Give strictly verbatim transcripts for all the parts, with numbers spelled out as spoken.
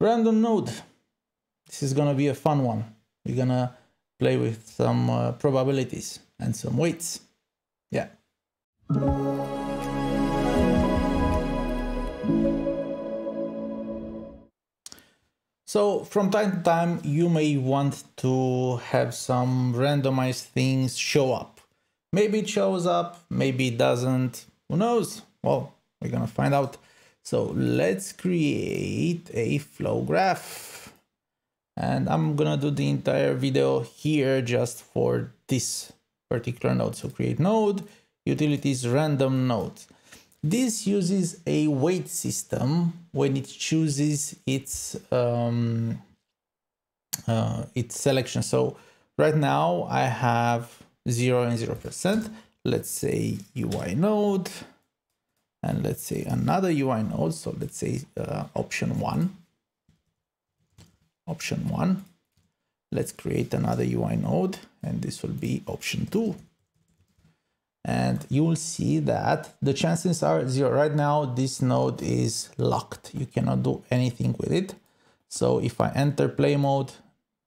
Random node. This is gonna be a fun one. We're gonna play with some uh, probabilities and some weights. Yeah. So from time to time, you may want to have some randomized things show up. Maybe it shows up, maybe it doesn't. Who knows? Well, we're gonna find out. So let's create a flow graph. And I'm gonna do the entire video here just for this particular node. So create node, utilities, random node. This uses a weight system when it chooses its um, uh, its selection. So right now I have zero and zero percent. Let's say U I node, and let's say another U I node. So let's say uh, option one. Option one. Let's create another U I node, and this will be option two. And you will see that the chances are zero. Right now, this node is locked. You cannot do anything with it. So if I enter play mode,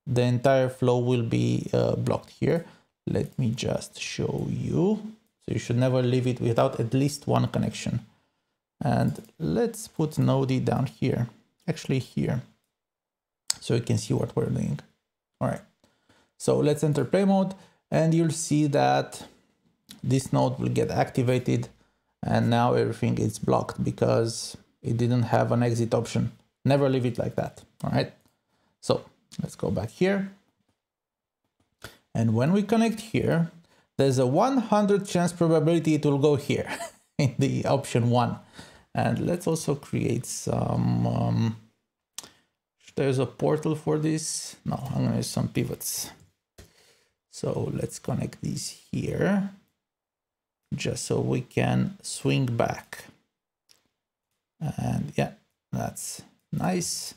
the entire flow will be uh, blocked here. Let me just show you. So you should never leave it without at least one connection. And let's put node down here, actually here, so you can see what we're doing. All right. So let's enter play mode, and you'll see that this node will get activated, and now everything is blocked because it didn't have an exit option. Never leave it like that. All right. So let's go back here. And when we connect here, there's a one hundred chance probability it will go here in the option one. And let's also create some, um, there's a portal for this. No, I'm going to use some pivots. So let's connect these here, just so we can swing back. And yeah, that's nice.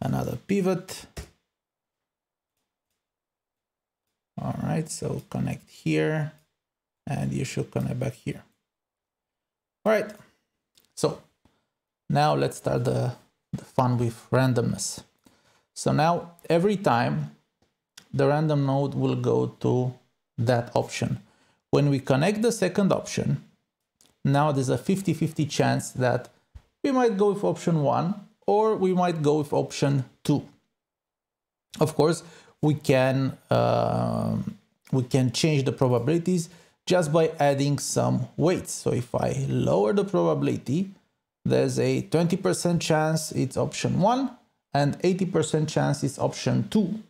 Another pivot. All right, so connect here, and you should connect back here. All right, so now let's start the, the fun with randomness. So now every time the random node will go to that option. When we connect the second option, now there's a fifty fifty chance that we might go with option one or we might go with option two. Of course, we can, uh, we can change the probabilities just by adding some weights. So if I lower the probability, there's a twenty percent chance it's option one and eighty percent chance it's option two.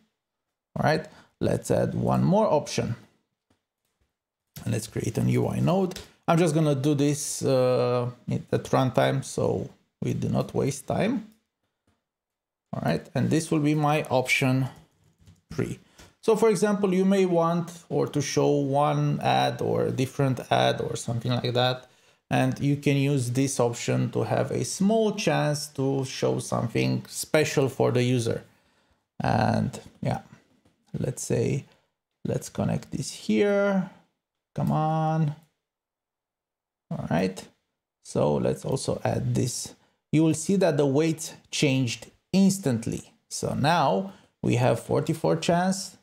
All right, let's add one more option. And let's create a U I node. I'm just going to do this uh, at runtime, so we do not waste time. All right, and this will be my option three. So for example, you may want or to show one ad or a different ad or something like that. And you can use this option to have a small chance to show something special for the user. And yeah, let's say, let's connect this here. Come on. All right. So let's also add this. You will see that the weight changed instantly. So now we have forty-four chance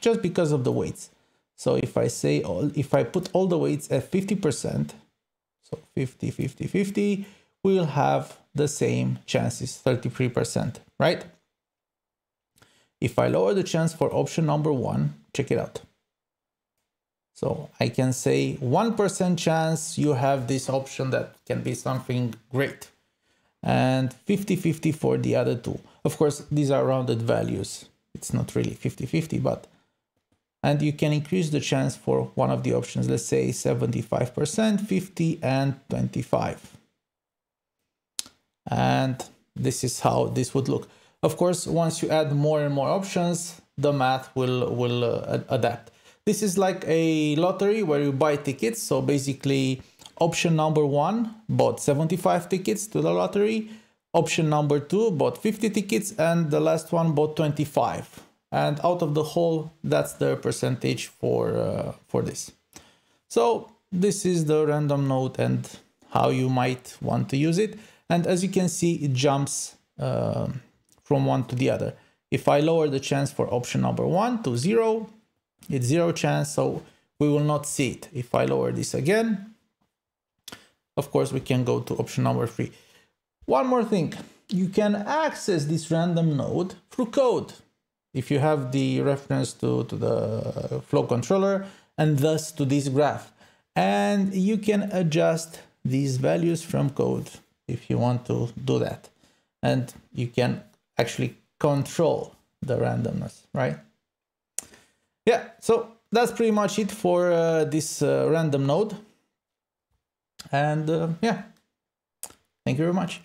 just because of the weights. So if I say all, if I put all the weights at fifty percent, so fifty, fifty, fifty, we'll have the same chances, thirty-three percent, right? If I lower the chance for option number one, check it out. So I can say one percent chance you have this option that can be something great, and fifty fifty for the other two. Of course, these are rounded values. It's not really fifty fifty, but, and you can increase the chance for one of the options. Let's say seventy-five percent, fifty and twenty-five. And this is how this would look. Of course, once you add more and more options, the math will, will uh, adapt. This is like a lottery where you buy tickets. So basically option number one bought seventy-five tickets to the lottery. Option number two bought fifty tickets, and the last one bought twenty-five. And out of the whole, that's the percentage for, uh, for this. So this is the random node and how you might want to use it. And as you can see, it jumps uh, from one to the other. If I lower the chance for option number one to zero, it's zero chance, so we will not see it. If I lower this again, of course, we can go to option number three. One more thing, you can access this random node through code. If you have the reference to, to the flow controller and thus to this graph, and you can adjust these values from code if you want to do that, and you can actually control the randomness, right? Yeah, so that's pretty much it for uh, this uh, random node, and uh, yeah, thank you very much.